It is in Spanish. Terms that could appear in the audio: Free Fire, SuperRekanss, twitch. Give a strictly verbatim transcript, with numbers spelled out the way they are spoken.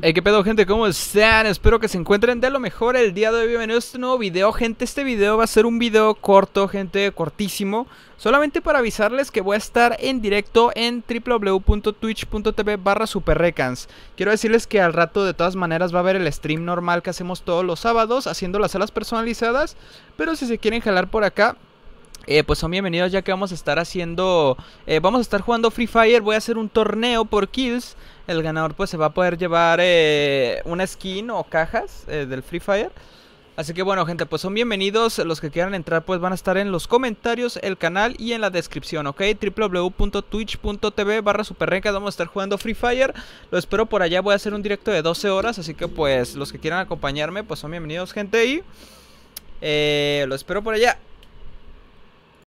Hey, qué pedo, gente, ¿cómo están? Espero que se encuentren de lo mejor el día de hoy. Bienvenidos a este nuevo video, gente. Este video va a ser un video corto, gente, cortísimo. Solamente para avisarles que voy a estar en directo en www punto twitch punto tv barra SuperRekanss. Quiero decirles que al rato de todas maneras va a haber el stream normal que hacemos todos los sábados, haciendo las salas personalizadas. Pero si se quieren jalar por acá, Eh, pues son bienvenidos, ya que vamos a estar haciendo eh, vamos a estar jugando Free Fire. Voy a hacer un torneo por kills. El ganador pues se va a poder llevar eh, una skin o cajas eh, del Free Fire. Así que bueno, gente, pues son bienvenidos. Los que quieran entrar pues van a estar en los comentarios, el canal y en la descripción, ¿ok? www punto twitch punto tv barra SuperRekanss. Vamos a estar jugando Free Fire. Lo espero por allá. Voy a hacer un directo de doce horas. Así que pues los que quieran acompañarme pues son bienvenidos, gente. Y eh, lo espero por allá.